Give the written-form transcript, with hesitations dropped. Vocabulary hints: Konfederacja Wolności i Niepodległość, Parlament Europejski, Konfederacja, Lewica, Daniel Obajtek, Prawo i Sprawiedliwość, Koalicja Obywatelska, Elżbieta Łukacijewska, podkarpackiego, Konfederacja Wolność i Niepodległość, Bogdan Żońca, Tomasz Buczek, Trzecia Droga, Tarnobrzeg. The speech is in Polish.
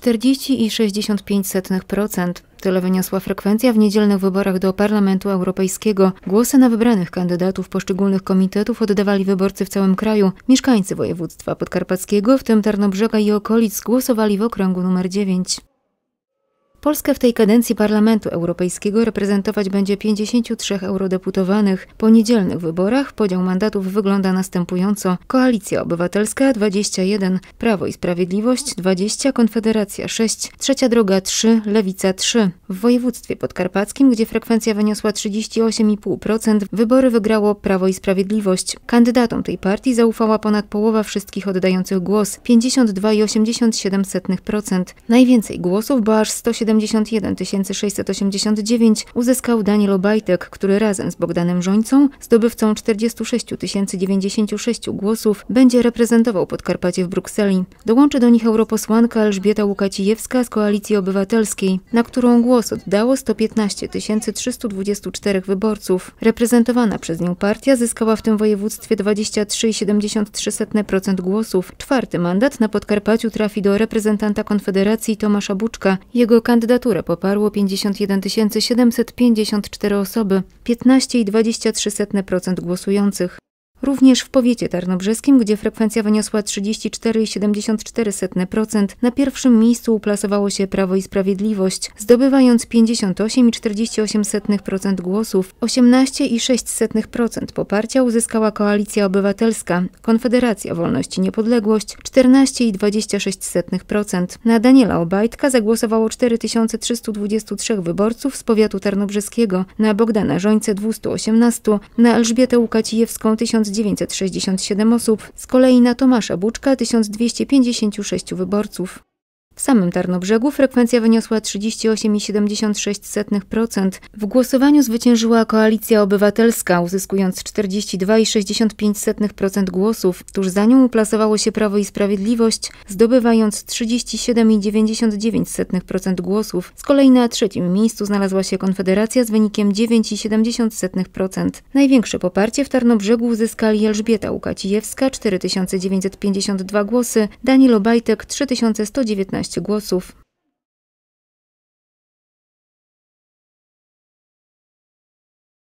40,65%. Tyle wyniosła frekwencja w niedzielnych wyborach do Parlamentu Europejskiego. Głosy na wybranych kandydatów poszczególnych komitetów oddawali wyborcy w całym kraju. Mieszkańcy województwa podkarpackiego, w tym Tarnobrzega i okolic, głosowali w okręgu nr 9. Polskę w tej kadencji Parlamentu Europejskiego reprezentować będzie 53 eurodeputowanych. Po niedzielnych wyborach podział mandatów wygląda następująco. Koalicja Obywatelska 21, Prawo i Sprawiedliwość 20, Konfederacja 6, Trzecia Droga 3, Lewica 3. W województwie podkarpackim, gdzie frekwencja wyniosła 38,5%, wybory wygrało Prawo i Sprawiedliwość. Kandydatom tej partii zaufała ponad połowa wszystkich oddających głos, 52,87%. Najwięcej głosów, bo aż 171 689, uzyskał Daniel Obajtek, który razem z Bogdanem Żońcą, zdobywcą 46 096 głosów, będzie reprezentował Podkarpacie w Brukseli. Dołączy do nich europosłanka Elżbieta Łukacijewska z Koalicji Obywatelskiej, na którą głos oddało 115 324 wyborców. Reprezentowana przez nią partia zyskała w tym województwie 23,73% głosów. Czwarty mandat na Podkarpaciu trafi do reprezentanta Konfederacji Tomasza Buczka. Jego kandydaturę poparło 51 754 osoby, 15,23% głosujących. Również w powiecie tarnobrzeskim, gdzie frekwencja wyniosła 34,74%, na pierwszym miejscu uplasowało się Prawo i Sprawiedliwość, zdobywając 58,48% głosów. 18,06% poparcia uzyskała Koalicja Obywatelska, Konfederacja Wolności i Niepodległość 14,26%. Na Daniela Obajtka zagłosowało 4323 wyborców z powiatu tarnobrzeskiego, na Bogdana Żońcę 218, na Elżbietę Łukacijewską 1967 osób, z kolei na Tomasza Buczka 1256 wyborców. W samym Tarnobrzegu frekwencja wyniosła 38,76%. W głosowaniu zwyciężyła Koalicja Obywatelska, uzyskując 42,65% głosów. Tuż za nią uplasowało się Prawo i Sprawiedliwość, zdobywając 37,99% głosów. Z kolei na trzecim miejscu znalazła się Konfederacja z wynikiem 9,70%. Największe poparcie w Tarnobrzegu uzyskali Elżbieta Łukacijewska 4952 głosy, Daniel Obajtek 3119 głosów.